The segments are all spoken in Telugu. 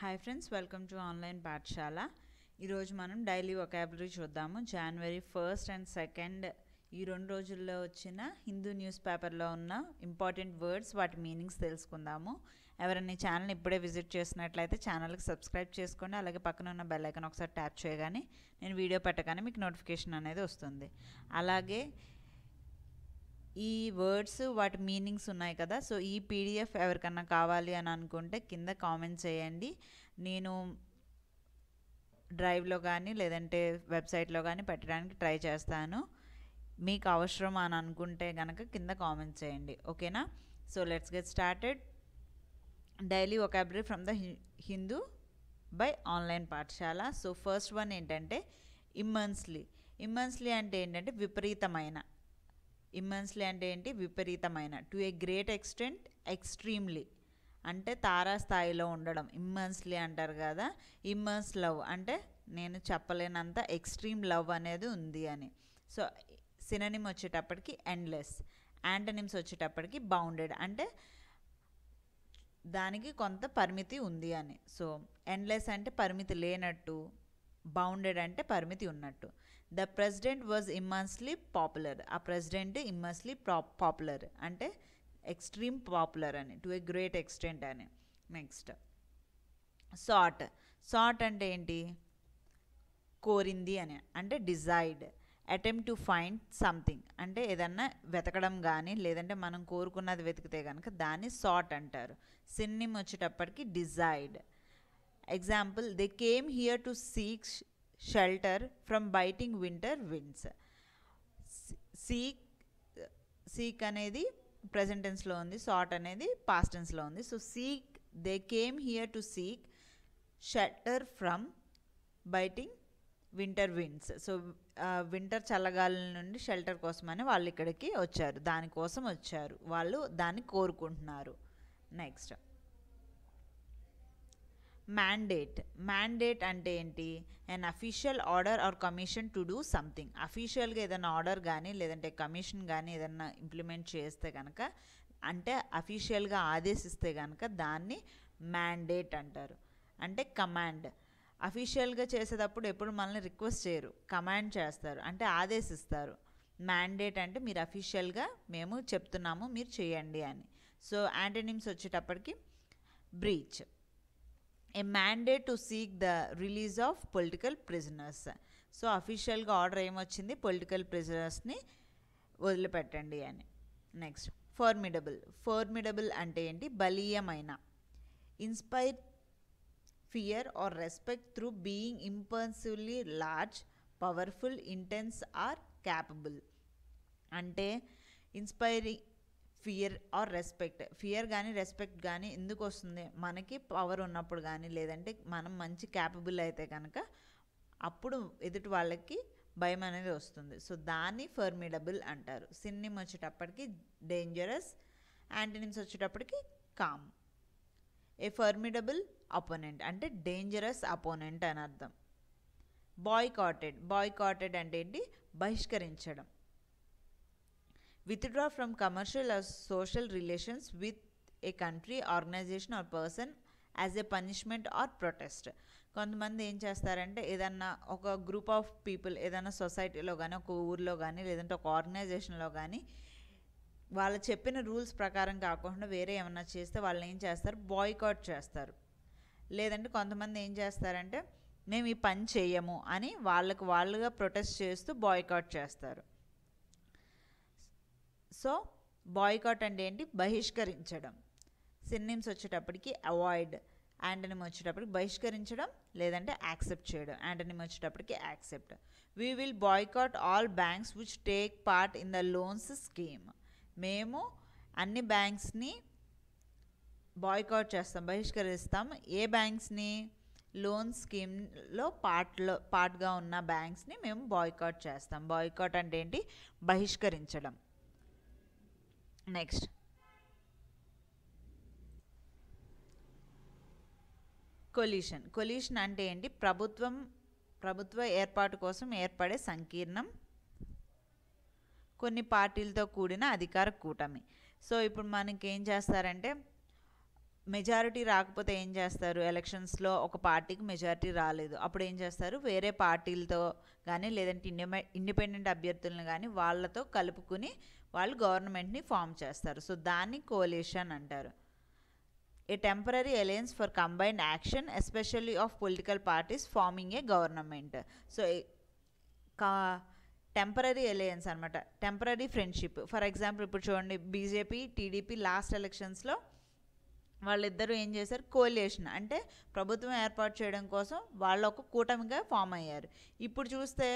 Hi friends, welcome to online పాఠశాల. ఈరోజు మనం డైలీ వొకాబులరీ చూద్దాము. January 1st and 2nd ఈ రెండు రోజుల్లో వచ్చిన హిందూ న్యూస్ పేపర్లో ఉన్న ఇంపార్టెంట్ వర్డ్స్, వాటి మీనింగ్స్ తెలుసుకుందాము. ఎవరైనా ఈ ఛానల్ని ఇప్పుడే విజిట్ చేసినట్లయితే ఛానల్కి సబ్స్క్రైబ్ చేసుకోండి. అలాగే పక్కన ఉన్న బెల్ ఐకాన్ ఒకసారి ట్యాప్ చేయగానే నేను వీడియో పెట్టగానే మీకు నోటిఫికేషన్ అనేది వస్తుంది. అలాగే ఈ వర్డ్స్ వాటి మీనింగ్స్ ఉన్నాయి కదా, సో ఈ పీడిఎఫ్ ఎవరికన్నా కావాలి అని అనుకుంటే కింద కామెంట్ చేయండి. నేను డ్రైవ్లో కానీ లేదంటే వెబ్సైట్లో కానీ పెట్టడానికి ట్రై చేస్తాను. మీకు అవసరం అని అనుకుంటే కనుక కింద కామెంట్ చేయండి, ఓకేనా? So let's get started. Daily vocabulary from the Hindu by online పాఠశాల. సో ఫస్ట్ వన్ ఏంటంటే ఇమ్మన్స్లీ. ఇమ్మన్స్లీ అంటే ఏంటంటే విపరీతమైన. ఇమ్మన్స్లీ అంటే ఏంటి? విపరీతమైన. To a great extent, extremely అంటే తారాస్థాయిలో ఉండడం, ఇమ్మన్స్లీ అంటారు కదా. ఇమ్మన్స్ లవ్ అంటే నేను చెప్పలేనంత ఎక్స్ట్రీమ్ లవ్ అనేది ఉంది అని. సో సినోనిమ్ వచ్చేటప్పటికి ఎండ్లెస్, యాంటనిమ్స్ వచ్చేటప్పటికి బౌండెడ్ అంటే దానికి కొంత పరిమితి ఉంది అని. సో ఎండ్లెస్ అంటే పరిమితి లేనట్టు, బౌండెడ్ అంటే పరిమితి ఉన్నట్టు. The president was immensely popular. ఆ ప్రెసిడెంట్ ఇమ్మన్స్లీ పాపులర్ అంటే ఎక్స్ట్రీమ్ పాపులర్ అని, టు ఏ గ్రేట్ ఎక్స్టెంట్ అని. Next sought. సాట్ అంటే ఏంటి? కోరింది అని అంటే desired. Attempt to find something అంటే ఏదన్నా వెతకడం కానీ లేదంటే మనం కోరుకున్నది వెతికితే కనుక దాన్ని సాట్ అంటారు. సినిమ్ వచ్చేటప్పటికి desired. Example, they came here to seek shelter from biting winter winds. Seek అనేది ప్రెజెంట్ టెన్స్లో ఉంది, సాట్ అనేది పాస్ట్ టెన్స్లో ఉంది. So seek, they came here to seek shelter from biting winter winds. So winter చల్లగాలి నుండి షెల్టర్ కోసమని వాళ్ళు ఇక్కడికి వచ్చారు, దానికోసం వచ్చారు, వాళ్ళు దాన్ని కోరుకుంటున్నారు. Next mandate. మ్యాండేట్ అంటే ఏంటి? An official order or commission to do something. అఫీషియల్గా ఏదైనా ఆర్డర్ కానీ లేదంటే కమిషన్ కానీ ఏదైనా ఇంప్లిమెంట్ చేస్తే కనుక అంటే అఫీషియల్గా ఆదేశిస్తే కనుక దాన్ని మ్యాండేట్ అంటారు, అంటే కమాండ్. అఫీషియల్గా చేసేటప్పుడు ఎప్పుడు మనల్ని రిక్వెస్ట్ చేయరు, కమాండ్ చేస్తారు అంటే ఆదేశిస్తారు. మ్యాండేట్ అంటే మీరు అఫీషియల్గా మేము చెప్తున్నాము మీరు చేయండి అని. సో యాంటనిమ్స్ వచ్చేటప్పటికి breach. A mandate to seek the release of political prisoners. So అఫీషియల్గా ఆర్డర్ ఏమొచ్చింది? పొలిటికల్ ప్రిజనర్స్ని వదిలిపెట్టండి అని. Next formidable. ఫార్మిడబుల్ అంటే ఏంటి? బలీయమైన. Inspire fear or respect through being impulsively large, powerful, intense or capable అంటే inspiring fear or respect. Fear కానీ రెస్పెక్ట్ కానీ ఎందుకు వస్తుంది? మనకి పవర్ ఉన్నప్పుడు కానీ లేదంటే మనం మంచి క్యాపబుల్ అయితే కనుక అప్పుడు ఎదుటి వాళ్ళకి భయం అనేది వస్తుంది. సో దాన్ని ఫర్మిడబుల్ అంటారు. సినిమ్ వచ్చేటప్పటికి డేంజరస్, యాంటనిమ్స్ వచ్చేటప్పటికి కామ్. ఏ ఫర్మిడబుల్ అపోనెంట్ అంటే డేంజరస్ అపోనెంట్ అని అర్థం. బాయ్కాటెడ్. బాయ్కాటెడ్ అంటే ఏంటి? బహిష్కరించడం. Withdraw from commercial or social relations with a country, organization or person as a punishment or protest. కొంతమంది ఏం చేస్తారంటే ఏదన్నా ఒక గ్రూప్ ఆఫ్ పీపుల్ ఏదైనా సొసైటీలో కానీ ఒక ఊర్లో కానీ లేదంటే ఒక ఆర్గనైజేషన్లో కానీ వాళ్ళు చెప్పిన రూల్స్ ప్రకారం కాకుండా వేరే ఏమన్నా చేస్తే వాళ్ళు ఏం చేస్తారు? బాయ్కాట్ చేస్తారు. లేదంటే కొంతమంది ఏం చేస్తారంటే మేము ఈ పని చేయము అని వాళ్ళకు వాళ్ళుగా ప్రొటెస్ట్ చేస్తూ బాయ్కాట్ చేస్తారు. సో బాయ్కాట్ అంటే ఏంటి? బహిష్కరించడం. సినిమ్స్ వచ్చేటప్పటికి అవాయిడ్, యాంటనిమ్ వచ్చేటప్పటికి బహిష్కరించడం లేదంటే యాక్సెప్ట్ చేయడం, యాంటనిమ్ వచ్చేటప్పటికి accept. We will boycott all banks which take part in the loans scheme. మేము అన్ని బ్యాంక్స్ని బాయ్కాట్ చేస్తాం, బహిష్కరిస్తాం. ఏ బ్యాంక్స్ని? లోన్ స్కీమ్లో పార్ట్గా ఉన్న బ్యాంక్స్ని మేము బాయ్కాట్ చేస్తాం. బాయ్కాట్ అంటే ఏంటి? బహిష్కరించడం. Next collision. కొలీషన్ అంటే ఏంటి? ప్రభుత్వ ఏర్పాటు కోసం ఏర్పడే సంకీర్ణం, కొన్ని పార్టీలతో కూడిన అధికార కూటమి. సో ఇప్పుడు మనకి ఏం చేస్తారంటే మెజారిటీ రాకపోతే ఏం చేస్తారు? ఎలక్షన్స్లో ఒక పార్టీకి మెజారిటీ రాలేదు, అప్పుడు ఏం చేస్తారు? వేరే పార్టీలతో కానీ లేదంటే ఇండిపెండెంట్ అభ్యర్థులను కానీ వాళ్ళతో కలుపుకుని వాళ్ళు గవర్నమెంట్ని ఫామ్ చేస్తారు. సో దాన్ని కోలేషన్ అంటారు. A temporary alliance for combined action especially of political parties forming a government. So temporary alliance అనమాట, టెంపరీ ఫ్రెండ్షిప్. ఫర్ ఎగ్జాంపుల్ ఇప్పుడు చూడండి, బీజేపీ టీడీపీ లాస్ట్ ఎలక్షన్స్లో వాళ్ళిద్దరూ ఏం చేశారు? కోలేషన్ అంటే ప్రభుత్వం ఏర్పాటు చేయడం కోసం వాళ్ళు ఒక కూటమిగా ఫామ్ అయ్యారు. ఇప్పుడు చూస్తే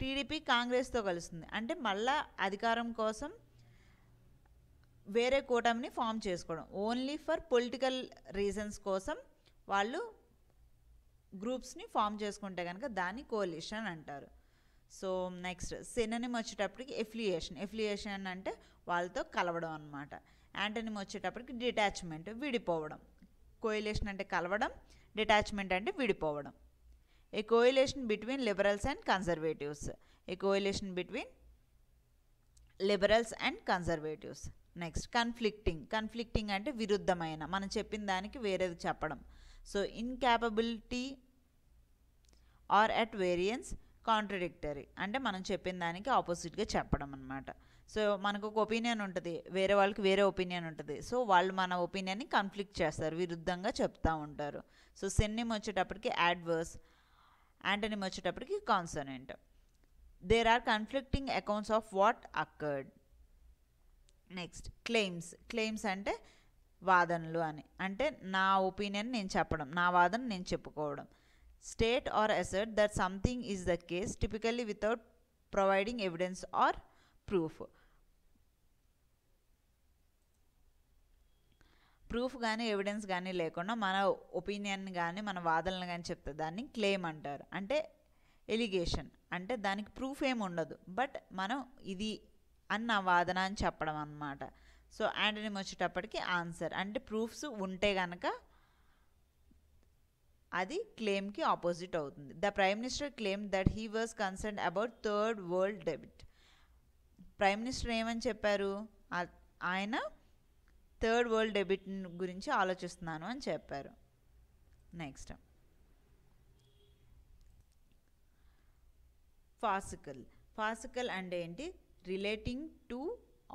టీడీపీ కాంగ్రెస్తో కలుస్తుంది, అంటే మళ్ళీ అధికారం కోసం వేరే కూటమిని ఫామ్ చేసుకోవడం. ఓన్లీ ఫర్ పొలిటికల్ రీజన్స్ కోసం వాళ్ళు గ్రూప్స్ని ఫామ్ చేసుకుంటే కనుక దాన్ని కోలేషన్ అంటారు. సో నెక్స్ట్ సినోనిమ్ వచ్చేటప్పటికి ఎఫ్లియేషన్. ఎఫ్లియేషన్ అంటే వాళ్ళతో కలవడం అనమాట. యాంటోనిమ్ వచ్చేటప్పటికి డిటాచ్మెంట్, విడిపోవడం. కోయిలేషన్ అంటే కలవడం, డిటాచ్మెంట్ అంటే విడిపోవడం. A coalition between liberals and conservatives. A coalition between liberals and conservatives. Next conflicting. Conflicting అంటే విరుద్ధమైన, మనం చెప్పిన దానికి వేరేది చెప్పడం. So incapability or at variance, contradictory అంటే మనం చెప్పిన దానికి ఆపోజిట్గా చెప్పడం అనమాట. సో మనకు ఒక ఒపీనియన్ ఉంటుంది, వేరే వాళ్ళకి వేరే ఒపీనియన్ ఉంటుంది. సో వాళ్ళు మన ఒపీనియన్ని కన్ఫ్లిక్ట్ చేస్తారు, విరుద్ధంగా చెప్తూ ఉంటారు. సో సిన్నీమ్ వచ్చేటప్పటికి యాడ్వర్స్, యాంటోనిమ్ వచ్చేటప్పటికి consonant. There are conflicting accounts of what occurred. Next claims. Claims అంటే వాదనలు అని, అంటే నా ఒపీనియన్ నేను చెప్పడం, నా వాదన నేను చెప్పుకోవడం. State or assert that something is the case, typically without providing evidence or proof. Proof కానీ ఎవిడెన్స్ కానీ లేకుండా మన ఒపీనియన్ కానీ మన వాదనలు కానీ చెప్తే దాన్ని క్లెయిమ్ అంటారు. అంటే ఎలిగేషన్ అంటే దానికి ప్రూఫ్ ఏమి ఉండదు, బట్ మనం ఇది అన్న వాదన అని చెప్పడం అన్నమాట. సో యాంటోనిమ్ వచ్చేటప్పటికి ఆన్సర్, అంటే ప్రూఫ్స్ ఉంటే కనుక అది క్లెయిమ్కి ఆపోజిట్ అవుతుంది. The prime minister claim that he was concern about third world debit. Prime minister ఏమని చెప్పారు? ఆయన థర్డ్ వరల్డ్ డెబిట్ గురించి ఆలోచిస్తున్నాను అని చెప్పారు. నెక్స్ట్ ఫాసికల్. ఫాసికల్ అంటే ఏంటి? Relating to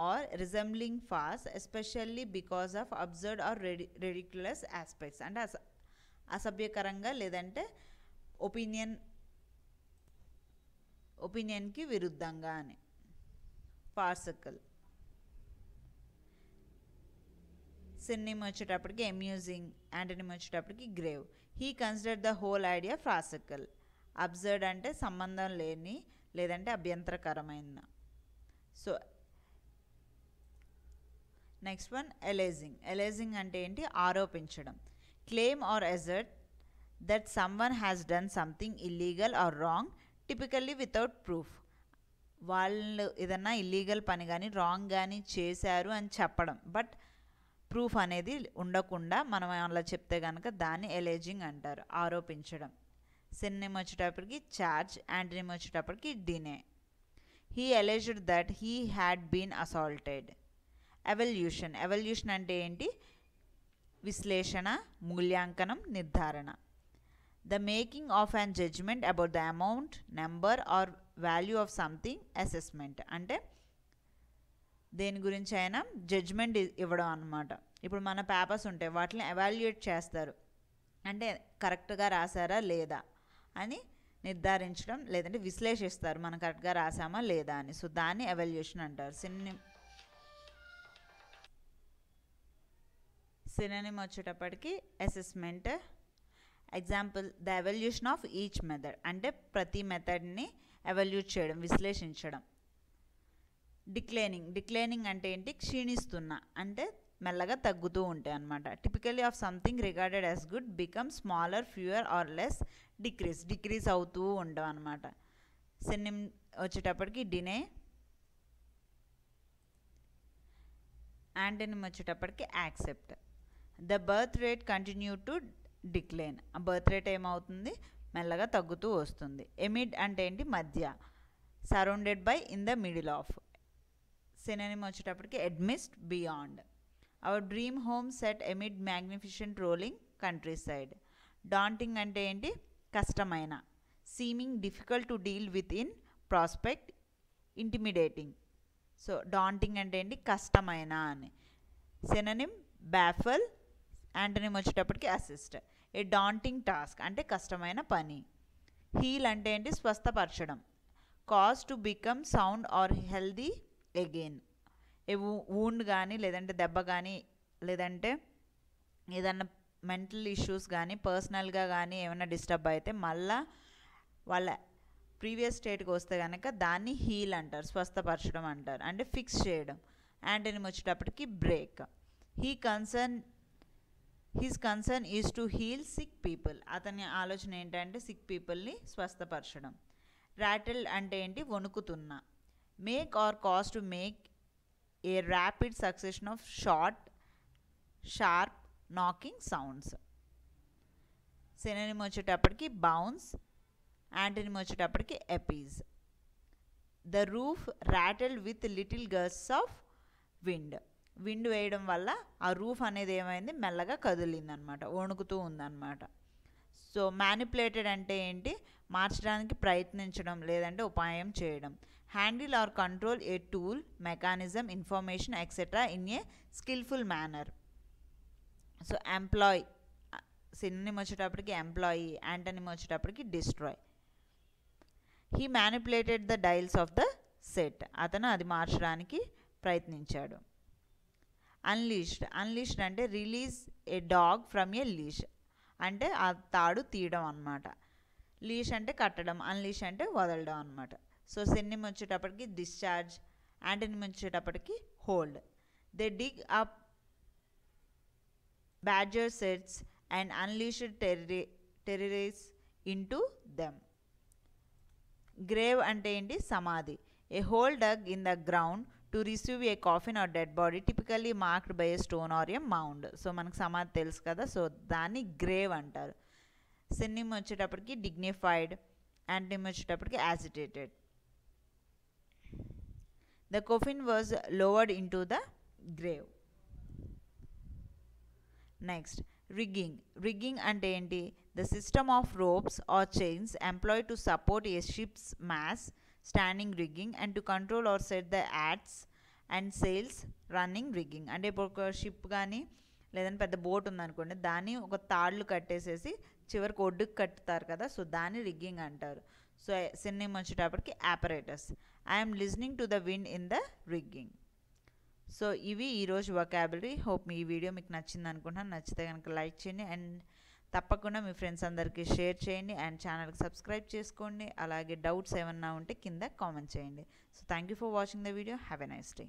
or resembling false, especially because of absurd or ridiculous aspects. అంటే అసభ్యకరంగా లేదంటే ఒపీనియన్కి విరుద్ధంగా అని ఫాసికల్. సిన్నీమ్ వచ్చేటప్పటికి అమ్యూజింగ్, యాంటోనిమ్ వచ్చేటప్పటికి grave. He considered the whole idea farcical. Absurd అంటే సంబంధం లేని లేదంటే అభ్యంతరకరమైన. So next one alleging. Alleging అంటే ఏంటి? ఆరోపించడం. Claim or assert that someone has done something illegal or wrong, typically without proof. వాళ్ళు ఏదన్నా ఇల్లీగల్ పని కానీ రాంగ్ కానీ చేశారు అని చెప్పడం, బట్ ప్రూఫ్ అనేది ఉండకుండా మనం అలా చెప్తే కనుక దాన్ని ఎలేజింగ్ అంటారు, ఆరోపించడం. సిన్నీమ్ వచ్చేటప్పటికి ఛార్జ్, యాంటోనిమ్ వచ్చేటప్పటికి deny. He alleged that he had been assaulted. Evolution. Evolution అంటే ఏంటి? విశ్లేషణ, మూల్యాంకనం, నిర్ధారణ. The making of and judgement about the amount, number or value of something, assessment. అంటే దేని గురించి అయినా జడ్జ్మెంట్ ఇవ్వడం అన్నమాట. ఇప్పుడు మన పేపర్స్ ఉంటాయి, వాటిని ఎవాల్యుయేట్ చేస్తారు, అంటే కరెక్ట్గా రాశారా లేదా అని నిర్ధారించడం, లేదంటే విశ్లేషిస్తారు మనం కరెక్ట్గా రాసామా లేదా అని. సో దాన్ని ఎవాల్యుయేషన్ అంటారు. సినోనిమ్ వచ్చేటప్పటికి assessment. Example the evolution of each method, అంటే ప్రతి మెథడ్ని ఎవల్యూట్ చేయడం, విశ్లేషించడం. డిక్లైనింగ్. డిక్లైనింగ్ అంటే ఏంటి? క్షీణిస్తున్నా, అంటే మెల్లగా తగ్గుతూ ఉంటాయి అన్నమాట. Typically of something regarded as good become smaller, fewer or less, decrease. Decrease అవుతూ ఉంటాం అన్నమాట. సినోనిమ్ వచ్చేటప్పటికి డినే. యాంటోనిమ్ వచ్చేటప్పటికి accept. The birth rate continue to decline. ఆ బర్త్ రేట్ ఏమవుతుంది? మెల్లగా తగ్గుతూ వస్తుంది. ఎమిడ్ అంటే ఏంటి? మధ్య, surrounded by, in the middle of. Synonym వచ్చేటప్పటికి amidst, beyond. our dream home set amid magnificent rolling countryside. Daunting అంటే ఏంటి? కష్టమైన. Seeming difficult to deal with in prospect, intimidating. So daunting అంటే ఏంటి? కష్టమైన అని. Synonym baffle, antonym వచ్చేటప్పటికి assist. A daunting task అంటే కష్టమైన పని. Heal అంటే ఏంటి? స్వస్థపరచడం. Cause to become sound or healthy again. A wound కానీ లేదంటే దెబ్బ కానీ లేదంటే ఏదన్నా మెంటల్ ఇష్యూస్ కానీ పర్సనల్గా కానీ ఏమైనా డిస్టర్బ్ అయితే మళ్ళా వాళ్ళ ప్రీవియస్ స్టేట్కి వస్తే కనుక దాన్ని హీల్ అంటారు, స్వస్థపరచడం అంటారు. అంటే ఫిక్స్ చేయడం. యాంటోనిమ్ వచ్చేటప్పటికి break. His concern is to heal sick people. అతని ఆలోచన ఏంటంటే సిక్ పీపుల్ని స్వస్థపరచడం. రాటిల్ అంటే ఏంటి? వణుకుతున్న. Make or cause to make a rapid succession of short sharp knocking sounds. Synonym వచ్చేటప్పటికి bounce, antonym వచ్చేటప్పటికి appease. The roof rattled with little gusts of wind. Wind వేయడం వల్ల ఆ రూఫ్ అనేది ఏమైంది? మెల్లగా కదిలిందనమాట, వణుకుతూ ఉందన్నమాట. సో మ్యానిపులేటెడ్ అంటే ఏంటి? మార్చడానికి ప్రయత్నించడం లేదంటే ఉపాయం చేయడం. Handle or control a tool, mechanism, information etcetera in a skilful manner. So employ, synonym వచ్చేటప్పటికి ఎంప్లాయీ, యాంటనిమ్ వచ్చేటప్పటికి destroy. He manipulated the dials of the set. అతను అది మార్చడానికి ప్రయత్నించాడు. అన్లీష్డ్, అన్లీష్డ్ అంటే release a dog from a leash. అంటే ఆ తాడు తీయడం అన్నమాట. లీష్ అంటే కట్టడం, అన్లీష్ అంటే వదలడం అన్నమాట. సో సినిమ్ వచ్చేటప్పటికి డిశ్చార్జ్, యాంటనిమ్ వచ్చేటప్పటికి hold. They dig up badger sets and unleashed terrorists into them. Grave అంటే ఏంటి? సమాధి. A hole dug in the ground to receive a coffin or dead body, typically marked by a stone or a mound. So మనకు సమాధి తెలుసు కదా, సో దాన్ని గ్రేవ్ అంటారు. సినిమ్ వచ్చేటప్పటికి dignified, యాంటనిమ్ వచ్చేటప్పటికి agitated. The coffin was lowered into the grave. Next, rigging. Rigging అంటే ఏంటి? The system of ropes or chains employed to support a ship's mass, standing rigging, and to control or set the acts and sails, running rigging. అంటే ఇప్పుడు ఒక షిప్ కానీ లేదంటే పెద్ద బోట్ ఉందనుకోండి, దాన్ని ఒక తాళ్ళు కట్టేసేసి చివరికి ఒడ్డుకు కట్టుతారు కదా, సో దాన్ని రిగ్గింగ్ అంటారు. సో సినిమ్ వచ్చేటప్పటికి operators. I'm listening to the wind in the rigging. So ఇవి ఈరోజు వొకాబులరీ. హోప్ మీ వీడియో మీకు నచ్చింది అనుకుంటున్నాను. నచ్చితే కనుక లైక్ చేయండి అండ్ తప్పకుండా మీ ఫ్రెండ్స్ అందరికీ షేర్ చేయండి అండ్ ఛానల్కి సబ్స్క్రైబ్ చేసుకోండి. అలాగే డౌట్స్ ఏమన్నా ఉంటే కింద కామెంట్ చేయండి. So thank you for watching the video. Have a nice day.